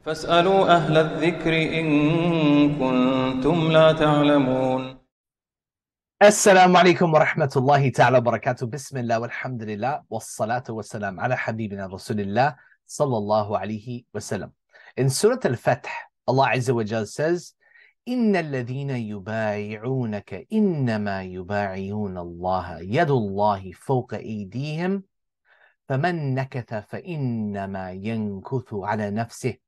فَاسْأَلُوا أَهْلَ الذِّكْرِ إِن كُنْتُمْ لَا تَعْلَمُونَ. Assalamu alaikum wa rahmatullahi ta'ala wa barakatuh. Bismillah walhamdulillah wassalatu wassalam ala habibina rasulillah sallallahu alayhi wa sallam. In Surah Al-Fatih, Allah Azza wa Jal says, إِنَّ الَّذِينَ يُبَايِعُونَكَ إِنَّمَا يُبَايِعُونَ اللَّهَ يَدُ اللَّهِ فَوْقَ أَيْدِيهِمْ فَمَنْ نَكَثَ فَإِنَّمَا يَنْكُثُ عَلَى نَفْسِهِ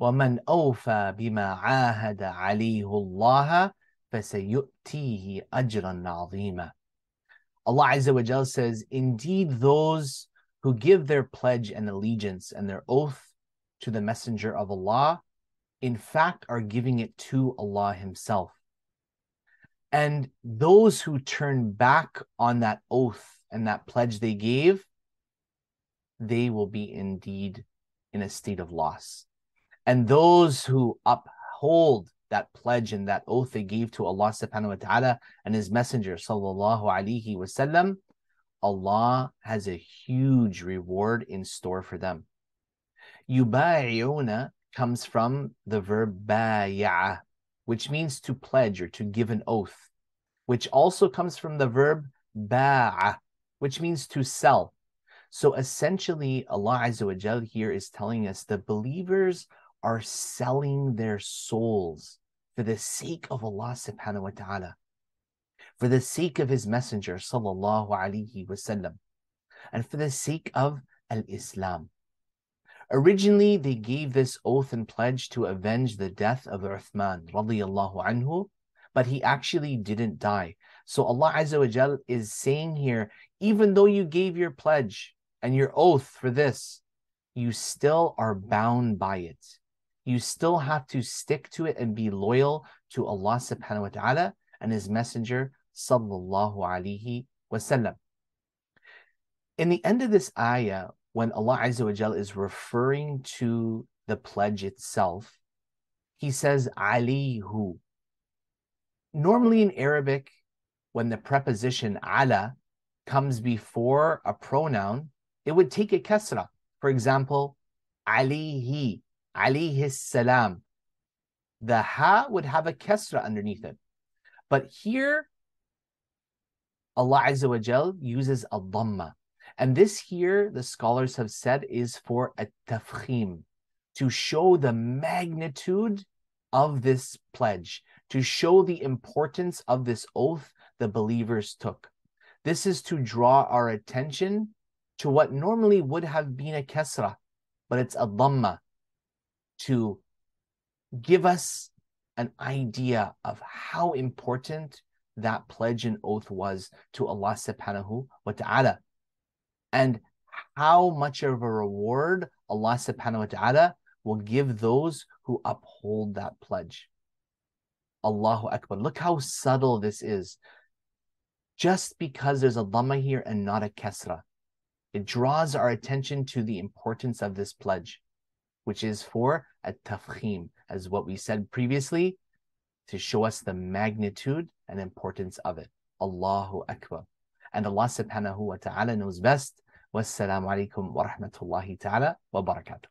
وَمَنْ أَوْفَى بِمَا عَاهَدَ عَلَيْهُ اللَّهَ فَسَيُؤْتِيهِ أَجْرًا عَظِيمًا. Allah Azza wa Jal says, indeed those who give their pledge and allegiance and their oath to the Messenger of Allah, in fact, are giving it to Allah Himself. And those who turn back on that oath and that pledge they gave, they will be indeed in a state of loss. And those who uphold that pledge and that oath they gave to Allah subhanahu wa ta'ala and His Messenger sallallahu alaihi wasallam, Allah has a huge reward in store for them. Yubayawna comes from the verb baya, which means to pledge or to give an oath, which also comes from the verb ba'a, which means to sell. So essentially, Allah Azza wa Jal here is telling us the believers are selling their souls for the sake of Allah subhanahu wa ta'ala, for the sake of His Messenger sallallahu alaihi wasallam, and for the sake of al-Islam. Originally, they gave this oath and pledge to avenge the death of Uthman radiyallahu anhu, but he actually didn't die. So Allah Azza wa Jal is saying here, even though you gave your pledge and your oath for this, you still are bound by it. You still have to stick to it and be loyal to Allah subhanahu wa ta'ala and His Messenger sallallahu alaihi wasallam. In the end of this ayah, when Allah Azza wa Jal is referring to the pledge itself, He says, alihu. Normally in Arabic, when the preposition ala comes before a pronoun, it would take a kasra. For example, alihi, alayhi salam. The ha would have a kasra underneath it. But here, Allah Azza wa Jal uses a dhamma. And this here, the scholars have said, is for a tafkhim, to show the magnitude of this pledge, to show the importance of this oath the believers took. This is to draw our attention to what normally would have been a kasra, but it's a dhamma, to give us an idea of how important that pledge and oath was to Allah subhanahu wa ta'ala, and how much of a reward Allah subhanahu wa ta'ala will give those who uphold that pledge. Allahu Akbar. Look how subtle this is. Just because there's a dhamma here and not a kasra, it draws our attention to the importance of this pledge, which is for a tafkhim, as what we said previously, to show us the magnitude and importance of it. Allahu Akbar. And Allah subhanahu wa ta'ala knows best. Wassalamu alaikum wa rahmatullahi ta'ala wa barakatuh.